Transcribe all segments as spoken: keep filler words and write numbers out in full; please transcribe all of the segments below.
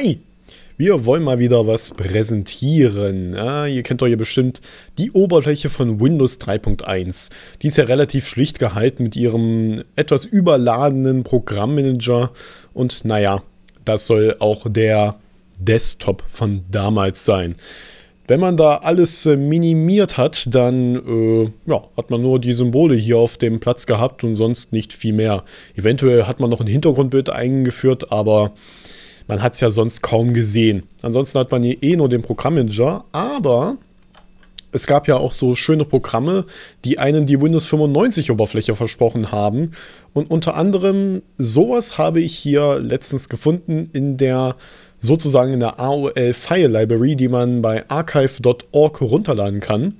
Hi! Wir wollen mal wieder was präsentieren. Ja, ihr kennt doch hier bestimmt die Oberfläche von Windows drei Punkt eins. Die ist ja relativ schlicht gehalten mit ihrem etwas überladenen Programmmanager. Und naja, das soll auch der Desktop von damals sein. Wenn man da alles minimiert hat, dann äh, ja, hat man nur die Symbole hier auf dem Platz gehabt und sonst nicht viel mehr. Eventuell hat man noch ein Hintergrundbild eingeführt, aber man hat es ja sonst kaum gesehen. Ansonsten hat man hier eh nur den Programmmanager, aber es gab ja auch so schöne Programme, die einen die Windows fünfundneunzig Oberfläche versprochen haben. Und unter anderem sowas habe ich hier letztens gefunden in der, sozusagen in der A O L-File-Library, die man bei archive punkt org runterladen kann.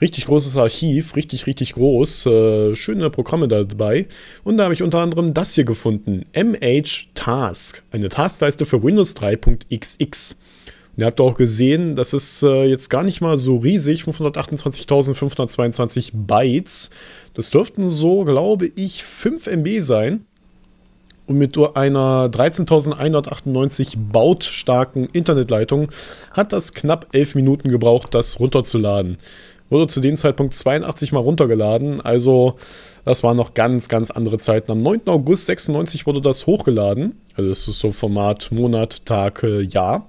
Richtig großes Archiv, richtig, richtig groß, äh, schöne Programme dabei. Und da habe ich unter anderem das hier gefunden, M H-Task, eine Taskleiste für Windows drei Punkt x x. Und ihr habt auch gesehen, das ist äh, jetzt gar nicht mal so riesig, fünfhundertachtundzwanzigtausendfünfhundertzweiundzwanzig Bytes. Das dürften so, glaube ich, fünf M B sein. Und mit nur einer dreizehntausendeinhundertachtundneunzig Baud starken Internetleitung hat das knapp elf Minuten gebraucht, das runterzuladen. Wurde zu dem Zeitpunkt zweiundachtzig Mal runtergeladen, also das waren noch ganz, ganz andere Zeiten. Am neunten August sechsundneunzig wurde das hochgeladen, also das ist so Format Monat, Tag, Jahr.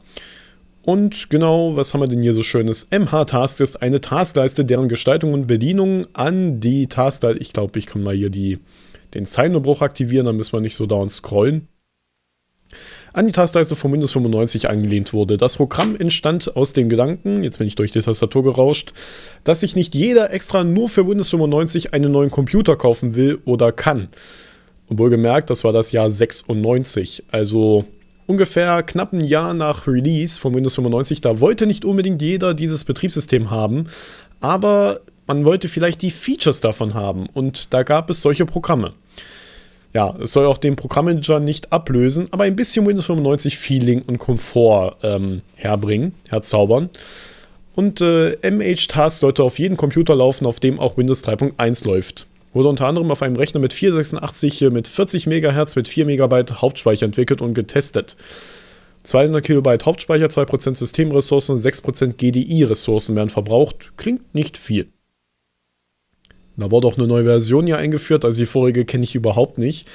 Und genau, was haben wir denn hier so Schönes? M H-Task ist eine Taskleiste, deren Gestaltung und Bedienung an die Taskleiste, ich glaube, ich kann mal hier die, den Zeilenbruch aktivieren, dann müssen wir nicht so down scrollen. An die Taskleiste von Windows fünfundneunzig angelehnt wurde. Das Programm entstand aus dem Gedanken, jetzt bin ich durch die Tastatur gerauscht, dass sich nicht jeder extra nur für Windows fünfundneunzig einen neuen Computer kaufen will oder kann. Und wohlgemerkt, das war das Jahr sechsundneunzig, also ungefähr knapp ein Jahr nach Release von Windows fünfundneunzig, da wollte nicht unbedingt jeder dieses Betriebssystem haben, aber man wollte vielleicht die Features davon haben und da gab es solche Programme. Ja, es soll auch den Programmmanager nicht ablösen, aber ein bisschen Windows fünfundneunzig Feeling und Komfort ähm, herbringen, herzaubern. Und äh, M H-Task sollte auf jedem Computer laufen, auf dem auch Windows drei Punkt eins läuft. Wurde unter anderem auf einem Rechner mit vierhundertsechsundachtzig, mit vierzig Megahertz, mit vier Megabyte Hauptspeicher entwickelt und getestet. zweihundert Kilobyte Hauptspeicher, zwei Prozent Systemressourcen und sechs Prozent G D I-Ressourcen werden verbraucht. Klingt nicht viel. Da wurde auch eine neue Version hier eingeführt, also die vorige kenne ich überhaupt nicht.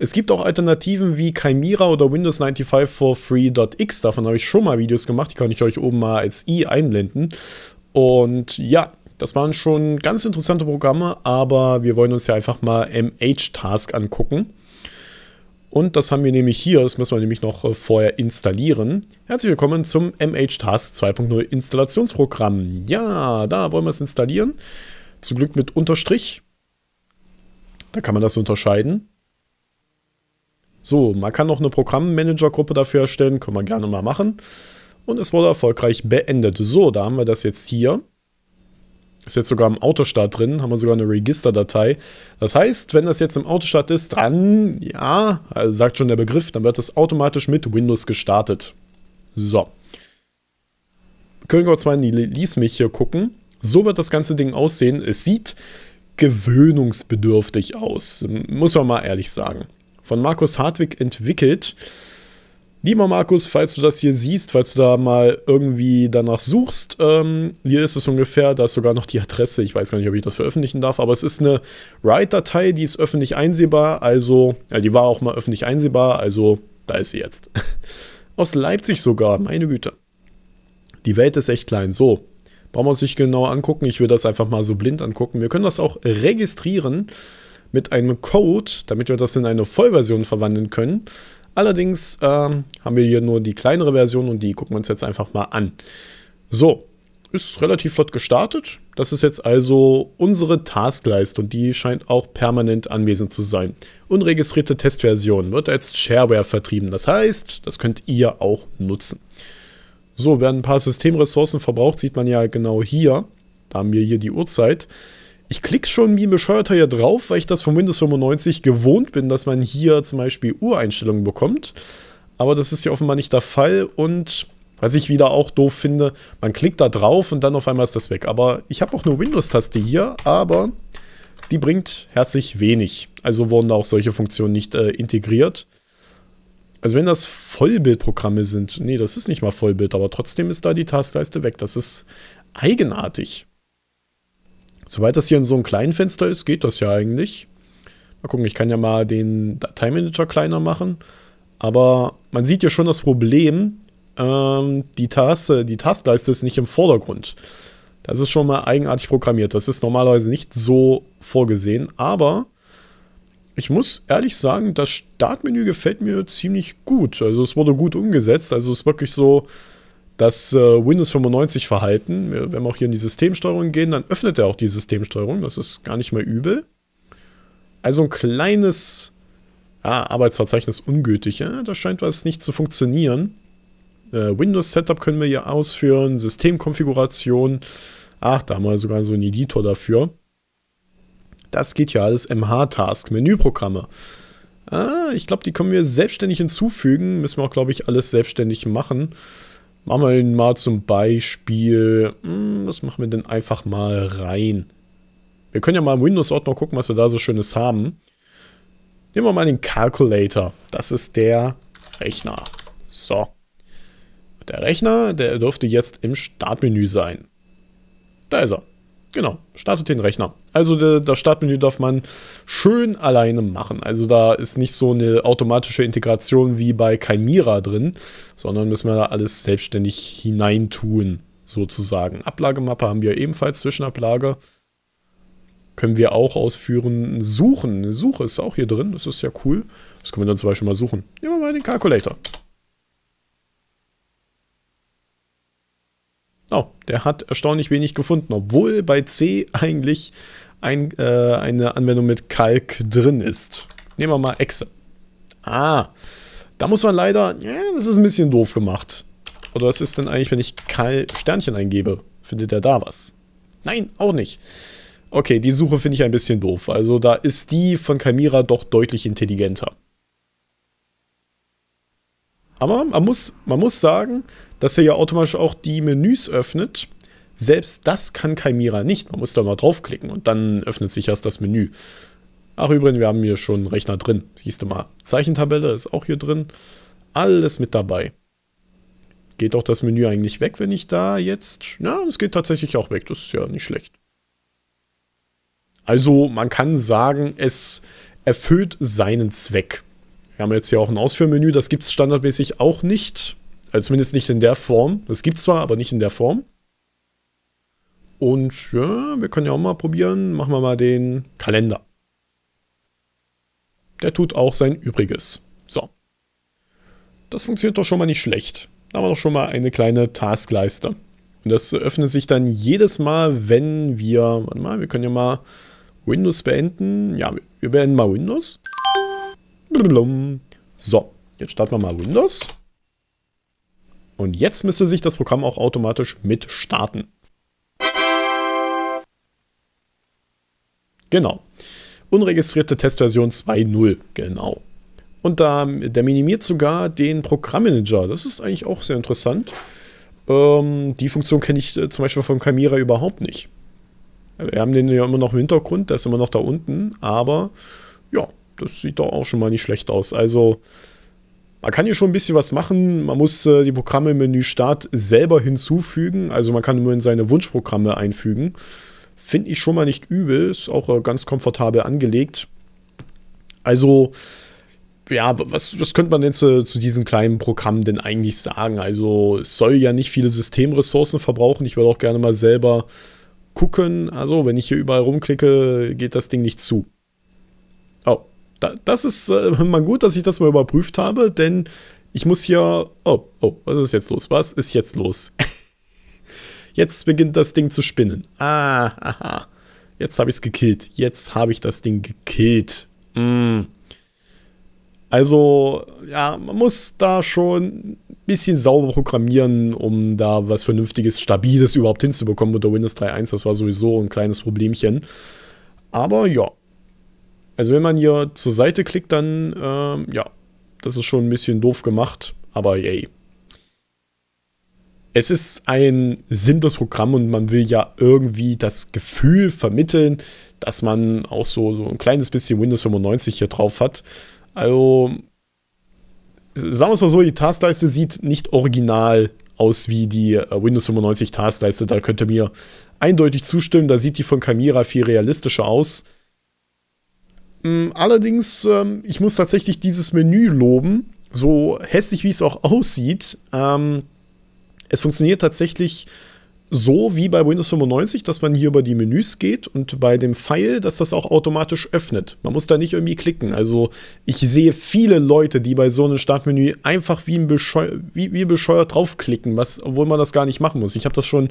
Es gibt auch Alternativen wie Chimera oder Windows fünfundneunzig for Free.x, davon habe ich schon mal Videos gemacht, die kann ich euch oben mal als i einblenden. Und ja, das waren schon ganz interessante Programme, aber wir wollen uns ja einfach mal M H-Task angucken. Und das haben wir nämlich hier, das müssen wir nämlich noch vorher installieren. Herzlich willkommen zum M H-Task zwei Punkt null Installationsprogramm. Ja, da wollen wir es installieren. Zum Glück mit Unterstrich. Da kann man das unterscheiden. So, man kann noch eine Programmmanager-Gruppe dafür erstellen. Können wir gerne mal machen. Und es wurde erfolgreich beendet. So, da haben wir das jetzt hier. Ist jetzt sogar im Autostart drin. Haben wir sogar eine Registerdatei. Das heißt, wenn das jetzt im Autostart ist, dann, ja, also sagt schon der Begriff, dann wird das automatisch mit Windows gestartet. So. Können wir uns mal in die Release-Mich hier gucken. So wird das ganze Ding aussehen. Es sieht gewöhnungsbedürftig aus, muss man mal ehrlich sagen. Von Markus Hartwig entwickelt. Lieber Markus, falls du das hier siehst, falls du da mal irgendwie danach suchst, ähm, hier ist es ungefähr, da ist sogar noch die Adresse. Ich weiß gar nicht, ob ich das veröffentlichen darf, aber es ist eine Write-Datei, die ist öffentlich einsehbar, also, ja, die war auch mal öffentlich einsehbar, also da ist sie jetzt. Aus Leipzig sogar, meine Güte. Die Welt ist echt klein, so. Brauchen wir uns nicht genau angucken, ich will das einfach mal so blind angucken. Wir können das auch registrieren mit einem Code, damit wir das in eine Vollversion verwandeln können. Allerdings ähm, haben wir hier nur die kleinere Version und die gucken wir uns jetzt einfach mal an. So, ist relativ flott gestartet. Das ist jetzt also unsere Taskleiste und die scheint auch permanent anwesend zu sein. Unregistrierte Testversion wird als Shareware vertrieben, das heißt, das könnt ihr auch nutzen. So, werden ein paar Systemressourcen verbraucht, sieht man ja genau hier. Da haben wir hier die Uhrzeit. Ich klicke schon wie ein Bescheuerter hier drauf, weil ich das von Windows fünfundneunzig gewohnt bin, dass man hier zum Beispiel Uhreinstellungen bekommt. Aber das ist ja offenbar nicht der Fall und was ich wieder auch doof finde, man klickt da drauf und dann auf einmal ist das weg. Aber ich habe auch eine Windows-Taste hier, aber die bringt herzlich wenig. Also wurden da auch solche Funktionen nicht äh, integriert. Also wenn das Vollbildprogramme sind, nee, das ist nicht mal Vollbild, aber trotzdem ist da die Taskleiste weg. Das ist eigenartig. Soweit das hier in so einem kleinen Fenster ist, geht das ja eigentlich. Mal gucken, ich kann ja mal den Dateimanager kleiner machen. Aber man sieht ja schon das Problem, ähm, die Taste, die Taskleiste ist nicht im Vordergrund. Das ist schon mal eigenartig programmiert. Das ist normalerweise nicht so vorgesehen, aber ich muss ehrlich sagen, das Startmenü gefällt mir ziemlich gut. Also es wurde gut umgesetzt. Also es ist wirklich so das äh, Windows fünfundneunzig-Verhalten. Wenn wir auch hier in die Systemsteuerung gehen, dann öffnet er auch die Systemsteuerung. Das ist gar nicht mehr übel. Also ein kleines ah, Arbeitsverzeichnis ungültig. Ja? Da scheint was nicht zu funktionieren. Äh, Windows-Setup können wir hier ausführen. Systemkonfiguration. Ach, da haben wir sogar so einen Editor dafür. Das geht ja alles M H-Task, Menüprogramme. Ah, ich glaube, die können wir selbstständig hinzufügen. Müssen wir auch, glaube ich, alles selbstständig machen. Machen wir mal zum Beispiel, hm, was machen wir denn einfach mal rein? Wir können ja mal im Windows-Ordner gucken, was wir da so Schönes haben. Nehmen wir mal den Calculator. Das ist der Rechner. So. Der Rechner, der dürfte jetzt im Startmenü sein. Da ist er. Genau, startet den Rechner. Also de, das Startmenü darf man schön alleine machen. Also da ist nicht so eine automatische Integration wie bei Chimera drin, sondern müssen wir da alles selbstständig hineintun, sozusagen. Ablagemappe haben wir ebenfalls, Zwischenablage. Können wir auch ausführen. Suchen, eine Suche ist auch hier drin, das ist ja cool. Das können wir dann zum Beispiel mal suchen. Nehmen wir mal den Calculator. Oh, der hat erstaunlich wenig gefunden, obwohl bei C eigentlich ein, äh, eine Anwendung mit Calc drin ist. Nehmen wir mal Exe. Ah, da muss man leider, ja, das ist ein bisschen doof gemacht. Oder was ist denn eigentlich, wenn ich Cal Sternchen eingebe? Findet er da was? Nein, auch nicht. Okay, die Suche finde ich ein bisschen doof. Also da ist die von Chimera doch deutlich intelligenter. Aber man muss, man muss sagen, dass er ja automatisch auch die Menüs öffnet. Selbst das kann Chimera nicht. Man muss da mal draufklicken und dann öffnet sich erst das Menü. Ach übrigens, wir haben hier schon einen Rechner drin. Siehst du mal, Zeichentabelle ist auch hier drin. Alles mit dabei. Geht auch das Menü eigentlich weg, wenn ich da jetzt... Ja, es geht tatsächlich auch weg. Das ist ja nicht schlecht. Also man kann sagen, es erfüllt seinen Zweck. Wir haben jetzt hier auch ein Ausführmenü. Das gibt es standardmäßig auch nicht. Also zumindest nicht in der Form. Das gibt es zwar, aber nicht in der Form. Und ja, wir können ja auch mal probieren. Machen wir mal den Kalender. Der tut auch sein Übriges. So. Das funktioniert doch schon mal nicht schlecht. Da haben wir doch schon mal eine kleine Taskleiste. Und das öffnet sich dann jedes Mal, wenn wir... Warte mal, wir können ja mal Windows beenden. Ja, wir beenden mal Windows. Blablum. So, jetzt starten wir mal Windows. Und jetzt müsste sich das Programm auch automatisch mit starten. Genau. Unregistrierte Testversion zwei punkt null. Genau. Und da, der minimiert sogar den Programmmanager. Das ist eigentlich auch sehr interessant. Ähm, die Funktion kenne ich äh, zum Beispiel von Chimera überhaupt nicht. Wir haben den ja immer noch im Hintergrund. Der ist immer noch da unten. Aber ja, das sieht doch auch schon mal nicht schlecht aus. Also... Man kann hier schon ein bisschen was machen. Man muss äh, die Programme im Menü Start selber hinzufügen. Also man kann immerhin seine Wunschprogramme einfügen. Finde ich schon mal nicht übel. Ist auch äh, ganz komfortabel angelegt. Also, ja, was, was könnte man denn zu, zu diesen kleinen Programmen denn eigentlich sagen? Also, es soll ja nicht viele Systemressourcen verbrauchen. Ich würde auch gerne mal selber gucken. Also, wenn ich hier überall rumklicke, geht das Ding nicht zu. Oh. Das ist äh, mal gut, dass ich das mal überprüft habe, denn ich muss hier... Oh, oh, was ist jetzt los? Was ist jetzt los? Jetzt beginnt das Ding zu spinnen. Ah, aha. Jetzt habe ich es gekillt. Jetzt habe ich das Ding gekillt. Mm. Also, ja, man muss da schon ein bisschen sauber programmieren, um da was Vernünftiges, Stabiles überhaupt hinzubekommen unter Windows drei punkt eins. Das war sowieso ein kleines Problemchen. Aber ja. Also wenn man hier zur Seite klickt, dann, ähm, ja, das ist schon ein bisschen doof gemacht, aber yay. Es ist ein simples Programm und man will ja irgendwie das Gefühl vermitteln, dass man auch so, so ein kleines bisschen Windows fünfundneunzig hier drauf hat. Also sagen wir es mal so, die Taskleiste sieht nicht original aus wie die Windows fünfundneunzig Taskleiste. Da könnt ihr mir eindeutig zustimmen. Da sieht die von Chimera viel realistischer aus. Allerdings, ich muss tatsächlich dieses Menü loben. So hässlich, wie es auch aussieht. Es funktioniert tatsächlich so wie bei Windows fünfundneunzig, dass man hier über die Menüs geht und bei dem Pfeil, dass das auch automatisch öffnet. Man muss da nicht irgendwie klicken. Also ich sehe viele Leute, die bei so einem Startmenü einfach wie ein Bescheu wie, wie bescheuert draufklicken, was, obwohl man das gar nicht machen muss. Ich habe das schon,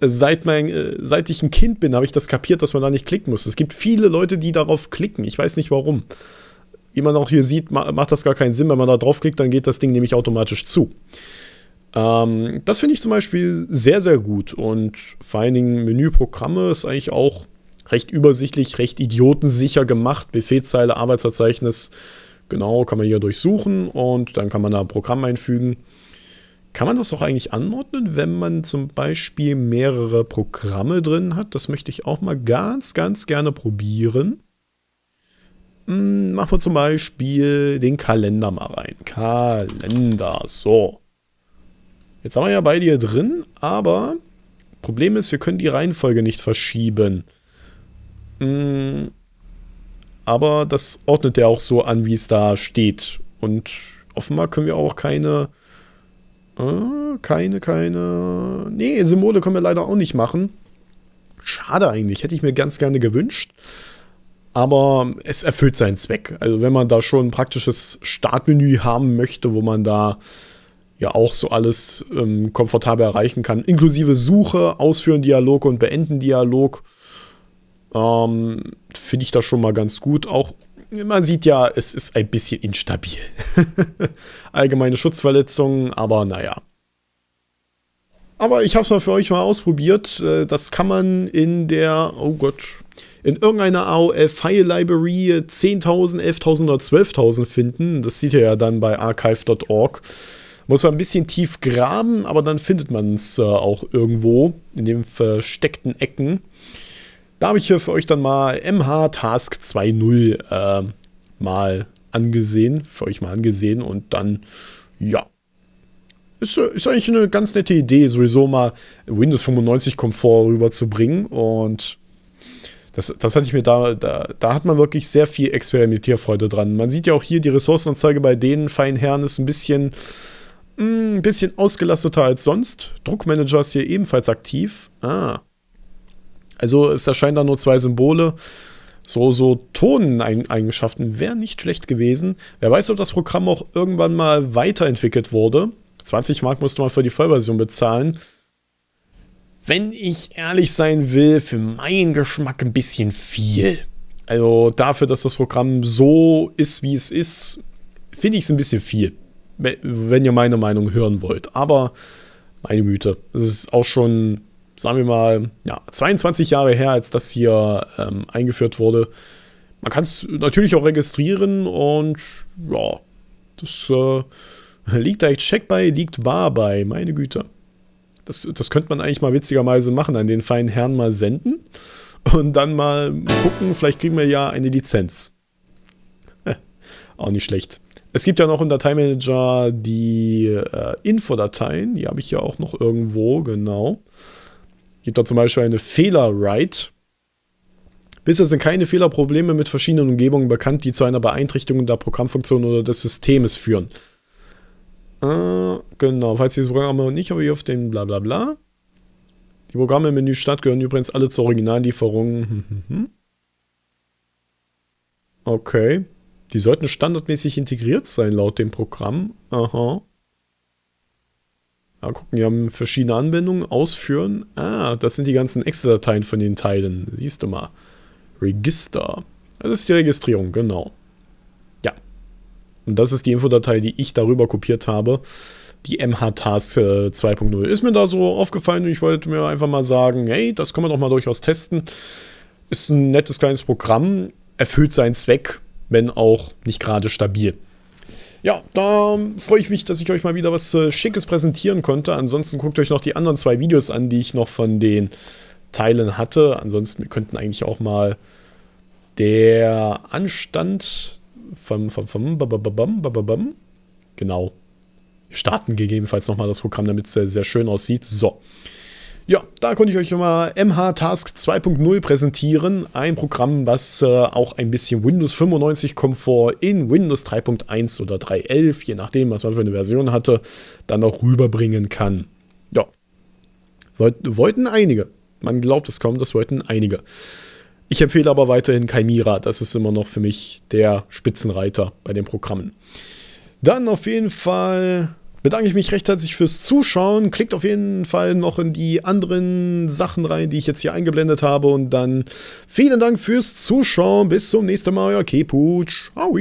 seit, mein, seit ich ein Kind bin, habe ich das kapiert, dass man da nicht klicken muss. Es gibt viele Leute, die darauf klicken. Ich weiß nicht warum. Wie man auch hier sieht, macht das gar keinen Sinn. Wenn man da draufklickt, dann geht das Ding nämlich automatisch zu. Ähm, das finde ich zum Beispiel sehr, sehr gut. Und vor allen Dingen Menüprogramme ist eigentlich auch recht übersichtlich, recht idiotensicher gemacht. Befehlszeile, Arbeitsverzeichnis, genau, kann man hier durchsuchen und dann kann man da ein Programm einfügen. Kann man das auch eigentlich anordnen, wenn man zum Beispiel mehrere Programme drin hat? Das möchte ich auch mal ganz, ganz gerne probieren. Hm, machen wir zum Beispiel den Kalender mal rein. Kalender, so. Jetzt haben wir ja beide hier drin, aber Problem ist, wir können die Reihenfolge nicht verschieben. Aber das ordnet er auch so an, wie es da steht. Und offenbar können wir auch keine, äh, keine, keine, nee, Symbole können wir leider auch nicht machen. Schade eigentlich, hätte ich mir ganz gerne gewünscht. Aber es erfüllt seinen Zweck. Also wenn man da schon ein praktisches Startmenü haben möchte, wo man da ja auch so alles ähm, komfortabel erreichen kann. Inklusive Suche, Ausführen Dialog und Beenden Dialog. Ähm, finde ich das schon mal ganz gut. Auch, man sieht ja, es ist ein bisschen instabil. Allgemeine Schutzverletzungen, aber naja. Aber ich habe es mal für euch mal ausprobiert. Das kann man in der, oh Gott, in irgendeiner A O L-File-Library zehntausend, elftausend oder zwölftausend finden. Das seht ihr ja dann bei archive punkt org. Muss man ein bisschen tief graben, aber dann findet man es äh, auch irgendwo in den versteckten Ecken. Da habe ich hier für euch dann mal M H-Task zwei punkt null äh, mal angesehen, für euch mal angesehen und dann, ja. Ist, ist eigentlich eine ganz nette Idee, sowieso mal Windows fünfundneunzig Komfort rüberzubringen und das, das hatte ich mir da, da, da hat man wirklich sehr viel Experimentierfreude dran. Man sieht ja auch hier, die Ressourcenanzeige bei den feinen Herren ist ein bisschen Ein bisschen ausgelasteter als sonst. Druckmanager ist hier ebenfalls aktiv. Ah. Also es erscheinen da nur zwei Symbole. So, so Toneigenschaften wäre nicht schlecht gewesen. Wer weiß, ob das Programm auch irgendwann mal weiterentwickelt wurde. zwanzig Mark musste man für die Vollversion bezahlen. Wenn ich ehrlich sein will, für meinen Geschmack ein bisschen viel. Also dafür, dass das Programm so ist, wie es ist, finde ich es ein bisschen viel. Wenn ihr meine Meinung hören wollt. Aber, meine Güte, es ist auch schon, sagen wir mal, ja, zweiundzwanzig Jahre her, als das hier ähm, eingeführt wurde. Man kann es natürlich auch registrieren und, ja, das äh, liegt da Check bei, liegt bar bei, meine Güte. Das, das könnte man eigentlich mal witzigerweise machen, an den feinen Herrn mal senden und dann mal gucken, vielleicht kriegen wir ja eine Lizenz. Heh, auch nicht schlecht. Es gibt ja noch im Dateimanager die äh, Info-Dateien. Die habe ich ja auch noch irgendwo, genau. Gibt da zum Beispiel eine Fehler-Write. Bisher sind keine Fehlerprobleme mit verschiedenen Umgebungen bekannt, die zu einer Beeinträchtigung der Programmfunktion oder des Systems führen. Äh, genau, falls dieses Programm noch nicht, habe ich auf den blablabla. Die Programme im Menü Start gehören übrigens alle zur Originallieferung. Okay. Die sollten standardmäßig integriert sein, laut dem Programm. Aha. Ja, gucken, die haben verschiedene Anwendungen. Ausführen. Ah, das sind die ganzen Excel-Dateien von den Teilen. Siehst du mal. Register. Das ist die Registrierung, genau. Ja. Und das ist die Infodatei, die ich darüber kopiert habe. Die M H-Task zwei punkt null. Ist mir da so aufgefallen und ich wollte mir einfach mal sagen, hey, das kann man doch mal durchaus testen. Ist ein nettes kleines Programm. Erfüllt seinen Zweck. Wenn auch nicht gerade stabil. Ja, da freue ich mich, dass ich euch mal wieder was äh, Schickes präsentieren konnte. Ansonsten guckt euch noch die anderen zwei Videos an, die ich noch von den Teilen hatte. Ansonsten könnten eigentlich auch mal der Anstand vom, vom, vom bababam, bababam, Genau. Starten gegebenenfalls nochmal das Programm, damit es sehr, sehr schön aussieht. So. Ja, da konnte ich euch nochmal M H Task zwei punkt null präsentieren. Ein Programm, was äh, auch ein bisschen Windows fünfundneunzig Komfort in Windows drei punkt eins oder drei punkt elf, je nachdem, was man für eine Version hatte, dann auch rüberbringen kann. Ja, wollten einige. Man glaubt es kaum, das wollten einige. Ich empfehle aber weiterhin Chimera. Das ist immer noch für mich der Spitzenreiter bei den Programmen. Dann auf jeden Fall bedanke ich mich recht herzlich fürs Zuschauen. Klickt auf jeden Fall noch in die anderen Sachen rein, die ich jetzt hier eingeblendet habe. Und dann vielen Dank fürs Zuschauen. Bis zum nächsten Mal. Euer Kepu. Ciao.